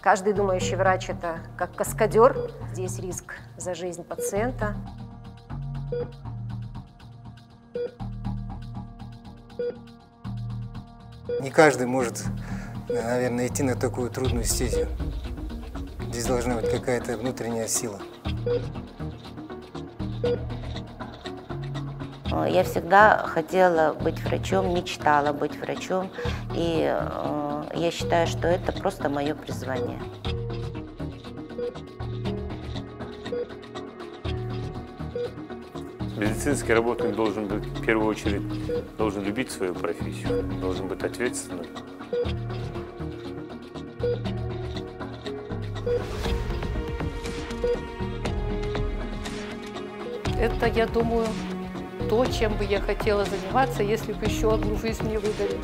Каждый думающий врач – это как каскадер. Здесь риск за жизнь пациента. Не каждый может, наверное, идти на такую трудную стезю. Здесь должна быть какая-то внутренняя сила. Я всегда хотела быть врачом, мечтала быть врачом. И я считаю, что это просто мое призвание. Медицинский работник должен быть, в первую очередь, должен любить свою профессию, должен быть ответственным. Это, я думаю, то, чем бы я хотела заниматься, если бы еще одну жизнь мне выдали.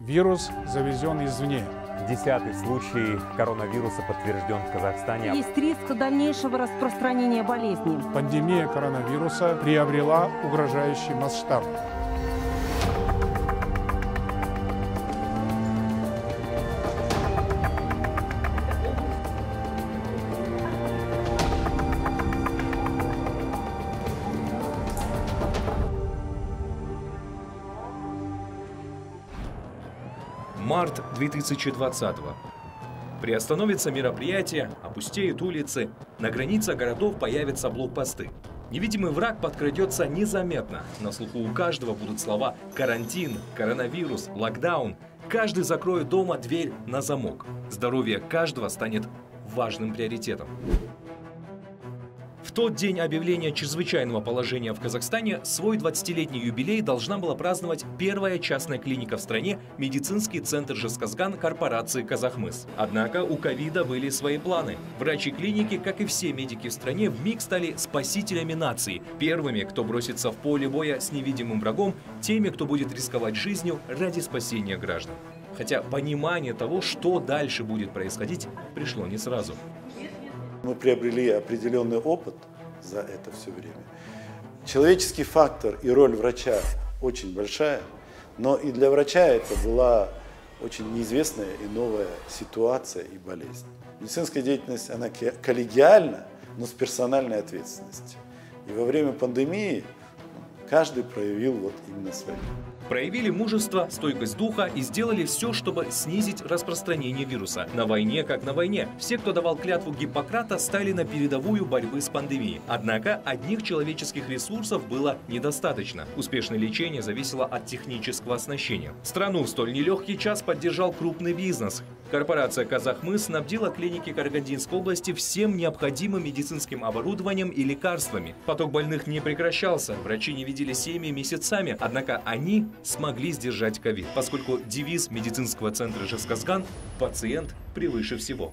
Вирус завезен извне. 10-й случай коронавируса подтвержден в Казахстане. Есть риск дальнейшего распространения болезни. Пандемия коронавируса приобрела угрожающий масштаб. Март 2020-го. Приостановятся мероприятия, опустеют улицы, на границах городов появятся блокпосты. Невидимый враг подкрадется незаметно. На слуху у каждого будут слова «карантин», «коронавирус», «локдаун». Каждый закроет дома дверь на замок. Здоровье каждого станет важным приоритетом. В тот день объявления чрезвычайного положения в Казахстане свой 20-летний юбилей должна была праздновать первая частная клиника в стране – медицинский центр «Жезказган» корпорации «Казахмыс». Однако у ковида были свои планы. Врачи клиники, как и все медики в стране, вмиг стали спасителями нации. Первыми, кто бросится в поле боя с невидимым врагом, теми, кто будет рисковать жизнью ради спасения граждан. Хотя понимание того, что дальше будет происходить, пришло не сразу. Мы приобрели определенный опыт за это все время. Человеческий фактор и роль врача очень большая, но и для врача это была очень неизвестная и новая ситуация и болезнь. Медицинская деятельность, она коллегиальна, но с персональной ответственностью. И во время пандемии каждый проявил вот именно свое. Проявили мужество, стойкость духа и сделали все, чтобы снизить распространение вируса. На войне как на войне. Все, кто давал клятву Гиппократа, стали на передовую борьбы с пандемией. Однако одних человеческих ресурсов было недостаточно. Успешное лечение зависело от технического оснащения. Страну в столь нелегкий час поддержал крупный бизнес. Корпорация «Казахмыс» снабдила клиники Карагандинской области всем необходимым медицинским оборудованием и лекарствами. Поток больных не прекращался, врачи не видели семьи месяцами, однако они смогли сдержать ковид, поскольку девиз медицинского центра «Жезказган» – «Пациент превыше всего».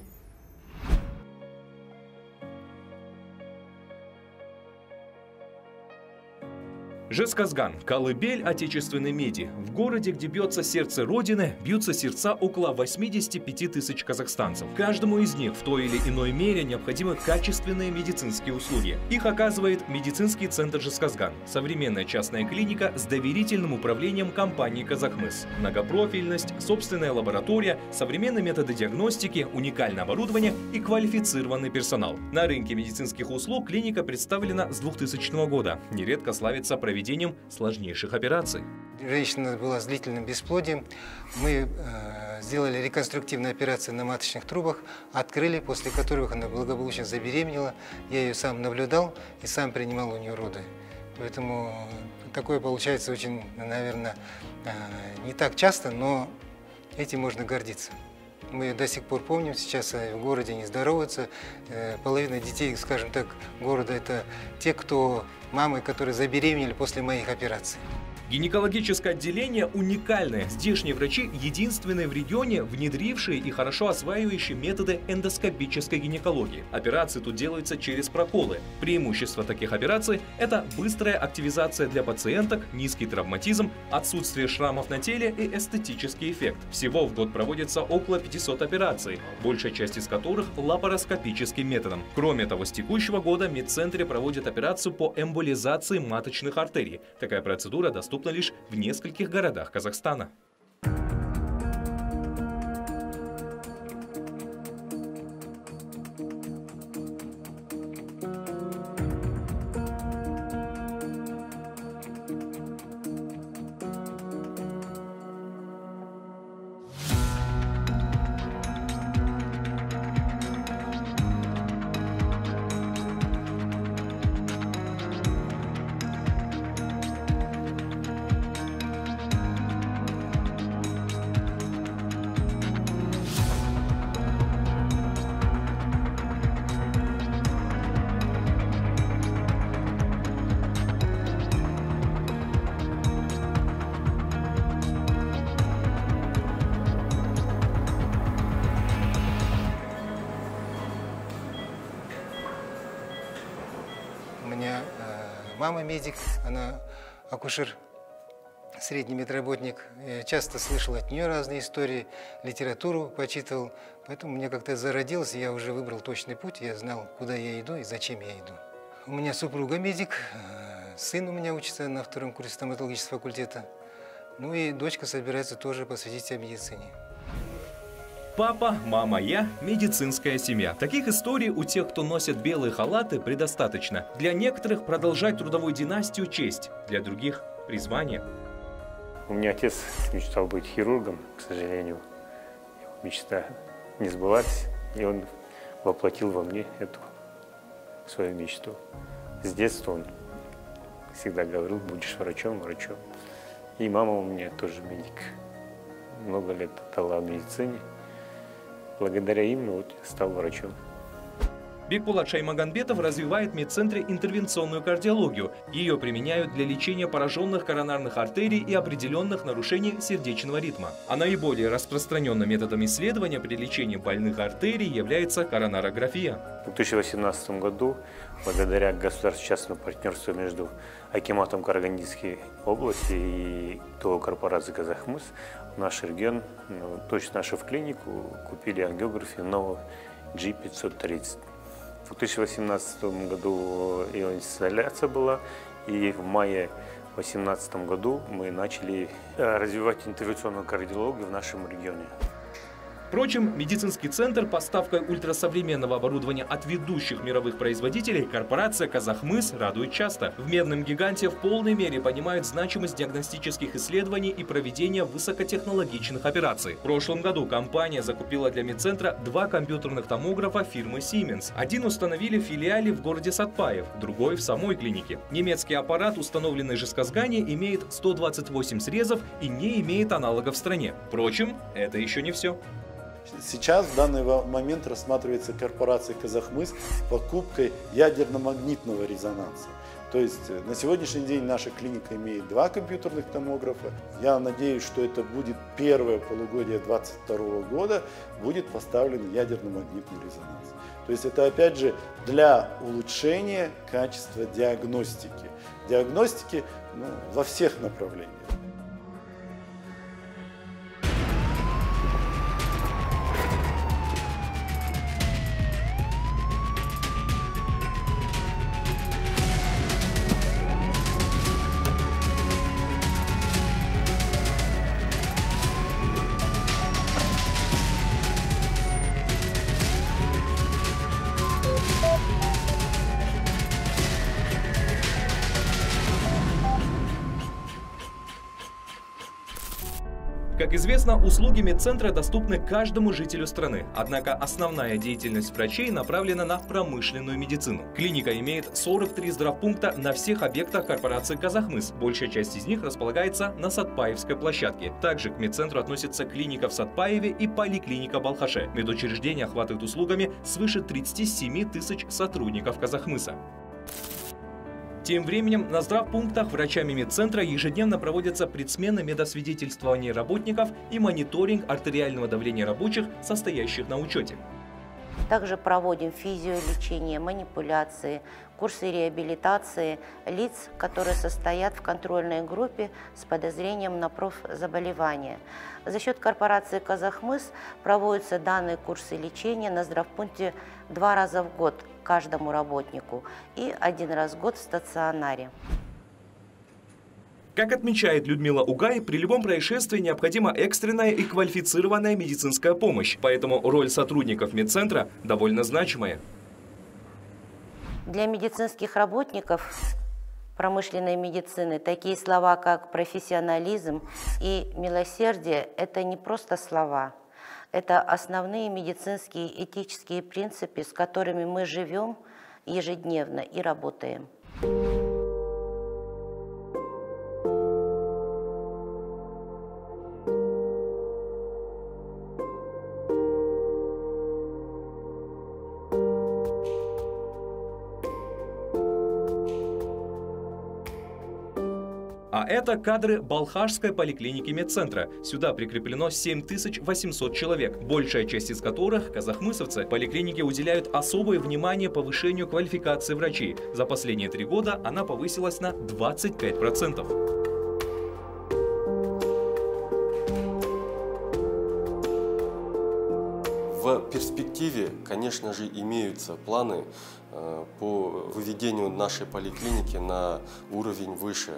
Жезказган – колыбель отечественной меди. В городе, где бьется сердце Родины, бьются сердца около 85 тысяч казахстанцев. Каждому из них в той или иной мере необходимы качественные медицинские услуги. Их оказывает медицинский центр «Жезказган» – современная частная клиника с доверительным управлением компании «Казахмыс». Многопрофильность, собственная лаборатория, современные методы диагностики, уникальное оборудование и квалифицированный персонал. На рынке медицинских услуг клиника представлена с 2000 года. Нередко славится проведением сложнейших операций. Женщина была с длительным бесплодием. Мы сделали реконструктивные операции на маточных трубах, открыли, после которых она благополучно забеременела. Я ее сам наблюдал и сам принимал у нее роды. Поэтому такое получается очень, наверное, не так часто, но этим можно гордиться. Мы до сих пор помним, сейчас в городе не здороваются. Половина детей, скажем так, города – это те, кто мамы, которые забеременели после моих операций. Гинекологическое отделение уникальное. Здешние врачи единственные в регионе, внедрившие и хорошо осваивающие методы эндоскопической гинекологии. Операции тут делаются через проколы. Преимущество таких операций – это быстрая активизация для пациенток, низкий травматизм, отсутствие шрамов на теле и эстетический эффект. Всего в год проводится около 500 операций, большая часть из которых – лапароскопическим методом. Кроме того, с текущего года в медцентре проводят операцию по эмболизации маточных артерий. Такая процедура доступна лишь в нескольких городах Казахстана. Мама медик, она акушер, средний медработник. Я часто слышал от нее разные истории, литературу почитывал. Поэтому мне как-то зародилось, я уже выбрал точный путь, я знал, куда я иду и зачем я иду. У меня супруга медик, сын у меня учится на втором курсе стоматологического факультета. Ну и дочка собирается тоже посвятить себя медицине. Папа, мама, я, медицинская семья. Таких историй у тех, кто носит белые халаты, предостаточно. Для некоторых продолжать трудовую династию – честь, для других – призвание. У меня отец мечтал быть хирургом, к сожалению. Его мечта не сбылась, и он воплотил во мне эту свою мечту. С детства он всегда говорил: будешь врачом, врачом. И мама у меня тоже медик. Много лет отдала медицине. Благодаря им вот стал врачом. Рекулат Шаймаганбетов развивает в медцентре интервенционную кардиологию. Ее применяют для лечения пораженных коронарных артерий и определенных нарушений сердечного ритма. А наиболее распространенным методом исследования при лечении больных артерий является коронарография. В 2018 году, благодаря государственно-частному партнерству между акиматом Карагандинской области и ТОО корпорации «Казахмыс», в наш регион, точно нашу клинику, купили ангиографию нового G530. В 2018 году ее инсталляция была, и в мае 2018 году мы начали развивать интервенционную кардиологию в нашем регионе. Впрочем, медицинский центр поставкой ультрасовременного оборудования от ведущих мировых производителей корпорация «Казахмыс» радует часто. В медном гиганте в полной мере понимают значимость диагностических исследований и проведения высокотехнологичных операций. В прошлом году компания закупила для медцентра 2 компьютерных томографа фирмы «Сименс». Один установили в филиале в городе Сатпаев, другой в самой клинике. Немецкий аппарат, установленный в Жезказгане, имеет 128 срезов и не имеет аналога в стране. Впрочем, это еще не все. Сейчас в данный момент рассматривается корпорация «Казахмыс» с покупкой ядерно-магнитного резонанса. То есть на сегодняшний день наша клиника имеет 2 компьютерных томографа. Я надеюсь, что это будет первое полугодие 2022 года, будет поставлен ядерно-магнитный резонанс. То есть это опять же для улучшения качества диагностики. Диагностики, ну, во всех направлениях. Как известно, услуги медцентра доступны каждому жителю страны. Однако основная деятельность врачей направлена на промышленную медицину. Клиника имеет 43 здравпункта на всех объектах корпорации «Казахмыс». Большая часть из них располагается на Сатпаевской площадке. Также к медцентру относятся клиника в Сатпаеве и поликлиника в Балхаше. Медучреждение охватывает услугами свыше 37 тысяч сотрудников «Казахмыса». Тем временем на здравпунктах врачами медцентра ежедневно проводятся предсмены медосвидетельствования работников и мониторинг артериального давления рабочих, состоящих на учете. Также проводим физиолечение, манипуляции, курсы реабилитации лиц, которые состоят в контрольной группе с подозрением на профзаболевание. За счет корпорации «Казахмыс» проводятся данные курсы лечения на здравпункте 2 раза в год каждому работнику и 1 раз в год в стационаре. Как отмечает Людмила Угай, при любом происшествии необходима экстренная и квалифицированная медицинская помощь, поэтому роль сотрудников медцентра довольно значимая. Для медицинских работников промышленной медицины такие слова, как профессионализм и милосердие, это не просто слова. Это основные медицинские этические принципы, с которыми мы живем ежедневно и работаем. А это кадры Балхашской поликлиники медцентра. Сюда прикреплено 7800 человек, большая часть из которых – казахмысовцы. Поликлиники уделяют особое внимание повышению квалификации врачей. За последние 3 года она повысилась на 25%. В перспективе, конечно же, имеются планы по выведению нашей поликлиники на уровень выше.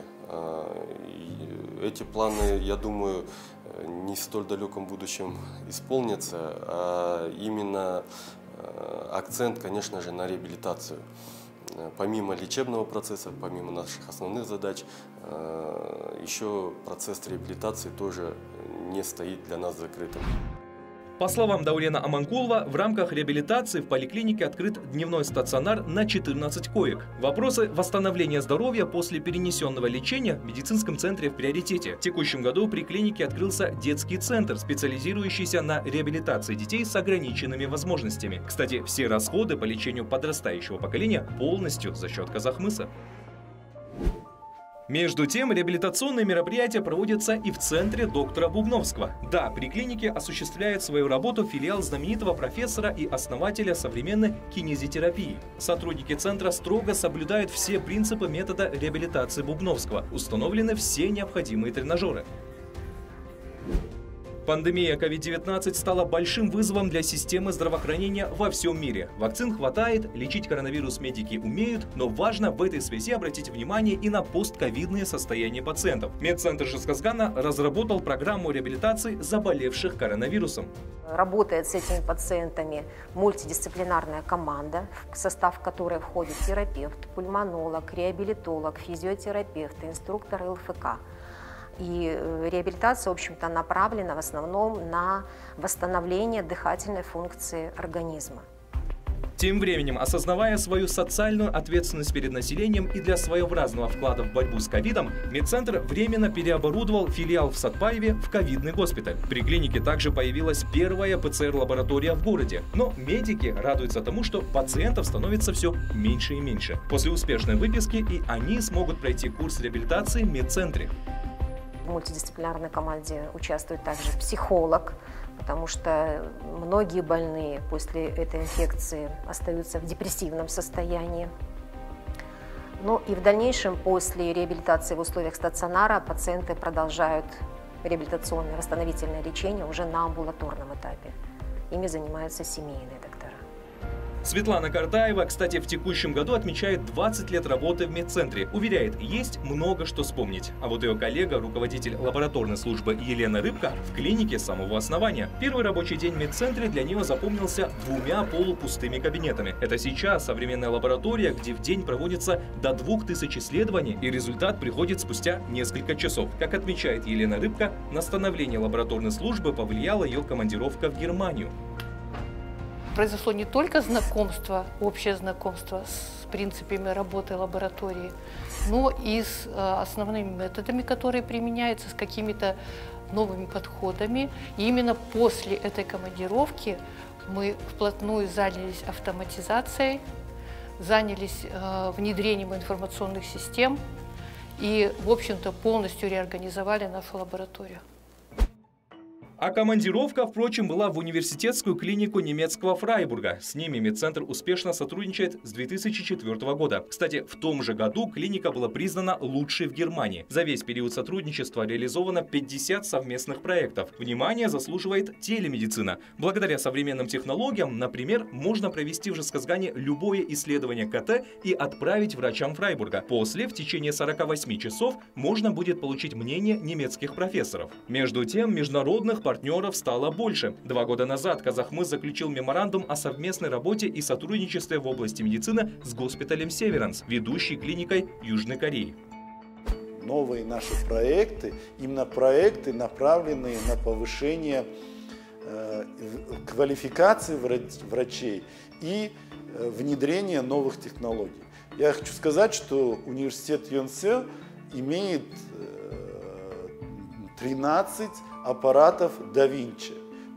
Эти планы, я думаю, не в столь далеком будущем исполнятся, а именно акцент, конечно же, на реабилитацию. Помимо лечебного процесса, помимо наших основных задач, еще процесс реабилитации тоже не стоит для нас закрытым. По словам Даурена Аманкулова, в рамках реабилитации в поликлинике открыт дневной стационар на 14 коек. Вопросы восстановления здоровья после перенесенного лечения в медицинском центре в приоритете. В текущем году при клинике открылся детский центр, специализирующийся на реабилитации детей с ограниченными возможностями. Кстати, все расходы по лечению подрастающего поколения полностью за счет Казахмыса. Между тем, реабилитационные мероприятия проводятся и в центре доктора Бубновского. Да, при клинике осуществляет свою работу филиал знаменитого профессора и основателя современной кинезитерапии. Сотрудники центра строго соблюдают все принципы метода реабилитации Бубновского. Установлены все необходимые тренажеры. Пандемия COVID-19 стала большим вызовом для системы здравоохранения во всем мире. Вакцин хватает, лечить коронавирус медики умеют, но важно в этой связи обратить внимание и на постковидные состояния пациентов. Медцентр Жезказгана разработал программу реабилитации заболевших коронавирусом. Работает с этими пациентами мультидисциплинарная команда, в состав которой входит терапевт, пульмонолог, реабилитолог, физиотерапевт, инструктор ЛФК. И реабилитация, в общем-то, направлена в основном на восстановление дыхательной функции организма. Тем временем, осознавая свою социальную ответственность перед населением и для своеобразного вклада в борьбу с ковидом, медцентр временно переоборудовал филиал в Сатпаеве в ковидный госпиталь. При клинике также появилась первая ПЦР-лаборатория в городе. Но медики радуются тому, что пациентов становится все меньше и меньше. После успешной выписки и они смогут пройти курс реабилитации в медцентре. В мультидисциплинарной команде участвует также психолог, потому что многие больные после этой инфекции остаются в депрессивном состоянии. Ну и в дальнейшем после реабилитации в условиях стационара пациенты продолжают реабилитационное восстановительное лечение уже на амбулаторном этапе. Ими занимаются семейные доктора. Светлана Картаева, кстати, в текущем году отмечает 20 лет работы в медцентре. Уверяет, есть много что вспомнить. А вот ее коллега, руководитель лабораторной службы Елена Рыбка, в клинике с самого основания. Первый рабочий день в медцентре для нее запомнился 2 полупустыми кабинетами. Это сейчас современная лаборатория, где в день проводится до 2000 исследований, и результат приходит спустя несколько часов. Как отмечает Елена Рыбка, на становление лабораторной службы повлияла ее командировка в Германию. Произошло не только знакомство, общее знакомство с принципами работы лаборатории, но и с основными методами, которые применяются, с какими-то новыми подходами. И именно после этой командировки мы вплотную занялись автоматизацией, занялись внедрением информационных систем и, в общем-то, полностью реорганизовали нашу лабораторию. А командировка, впрочем, была в университетскую клинику немецкого Фрайбурга. С ними медцентр успешно сотрудничает с 2004 года. Кстати, в том же году клиника была признана лучшей в Германии. За весь период сотрудничества реализовано 50 совместных проектов. Внимание заслуживает телемедицина. Благодаря современным технологиям, например, можно провести в Жезказгане любое исследование КТ и отправить врачам Фрайбурга. После, в течение 48 часов, можно будет получить мнение немецких профессоров. Между тем, международных партнеров стало больше. 2 года назад Казахмыс заключил меморандум о совместной работе и сотрудничестве в области медицины с госпиталем Северанс, ведущей клиникой Южной Кореи. Новые наши проекты, именно проекты, направленные на повышение квалификации врачей и внедрение новых технологий. Я хочу сказать, что университет ЮНСЕ имеет 13 аппаратов да Винчи.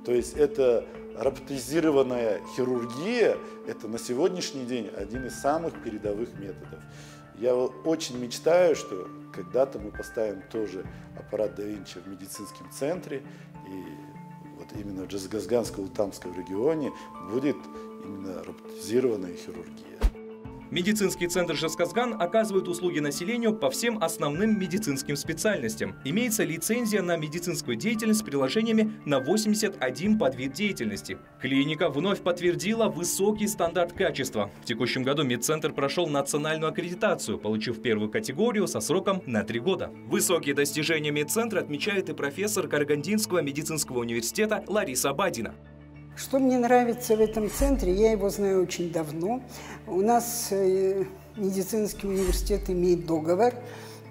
То есть это роботизированная хирургия, это на сегодняшний день один из самых передовых методов. Я очень мечтаю, что когда-то мы поставим тоже аппарат да Винчи в медицинском центре, и вот именно в Жезказганском-Ултамском регионе будет именно роботизированная хирургия. Медицинский центр Жезказган оказывает услуги населению по всем основным медицинским специальностям. Имеется лицензия на медицинскую деятельность с приложениями на 81 подвид деятельности. Клиника вновь подтвердила высокий стандарт качества. В текущем году медцентр прошел национальную аккредитацию, получив первую категорию со сроком на 3 года. Высокие достижения медцентра отмечает и профессор Карагандинского медицинского университета Лариса Бадина. Что мне нравится в этом центре, я его знаю очень давно. У нас медицинский университет имеет договор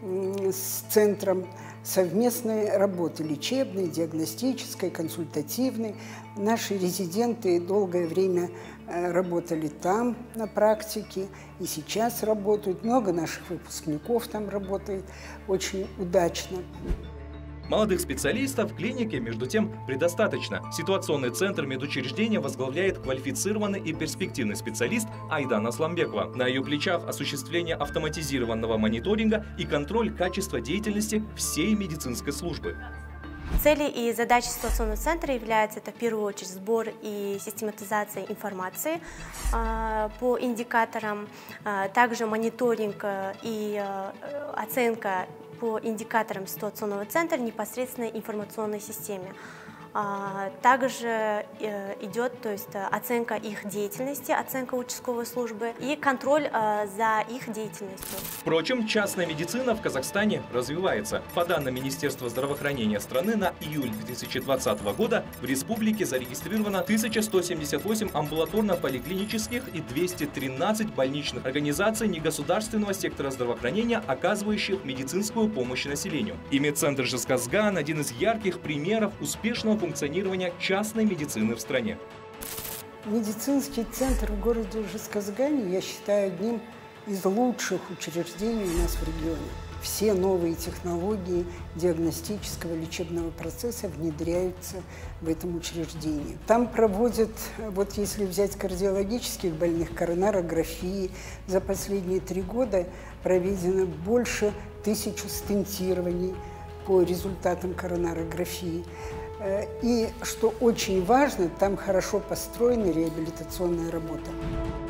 с центром совместной работы лечебной, диагностической, консультативной. Наши резиденты долгое время работали там на практике и сейчас работают. Много наших выпускников там работает очень удачно. Молодых специалистов в клинике, между тем, предостаточно. Ситуационный центр медучреждения возглавляет квалифицированный и перспективный специалист Айдана Сламбекова. На ее плечах осуществление автоматизированного мониторинга и контроль качества деятельности всей медицинской службы. Цели и задачи ситуационного центра являются, это в первую очередь сбор и систематизация информации по индикаторам, также мониторинг и оценка по индикаторам ситуационного центра непосредственно информационной системе. Также идет, то есть, оценка их деятельности, оценка участковой службы и контроль за их деятельностью. Впрочем, частная медицина в Казахстане развивается. По данным Министерства здравоохранения страны, на июль 2020 года в республике зарегистрировано 1178 амбулаторно-поликлинических и 213 больничных организаций негосударственного сектора здравоохранения, оказывающих медицинскую помощь населению. И медцентр Жезказган – один из ярких примеров успешного функционирования частной медицины в стране. Медицинский центр в городе Жезказгане, я считаю, одним из лучших учреждений у нас в регионе. Все новые технологии диагностического лечебного процесса внедряются в этом учреждении. Там проводят, вот если взять кардиологических больных, коронарографии, за последние 3 года проведено больше 1000 стентирований по результатам коронарографии. И, что очень важно, там хорошо построена реабилитационная работа.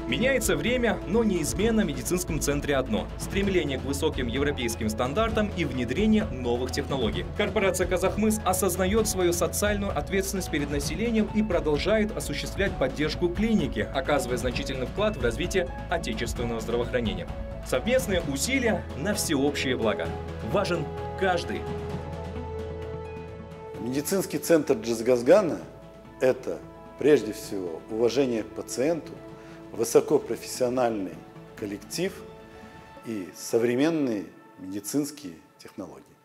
Меняется время, но неизменно в медицинском центре одно – стремление к высоким европейским стандартам и внедрение новых технологий. Корпорация «Казахмыс» осознает свою социальную ответственность перед населением и продолжает осуществлять поддержку клиники, оказывая значительный вклад в развитие отечественного здравоохранения. Совместные усилия на всеобщее благо. Важен каждый. Медицинский центр Жезказгана – это, прежде всего, уважение к пациенту, высокопрофессиональный коллектив и современные медицинские технологии.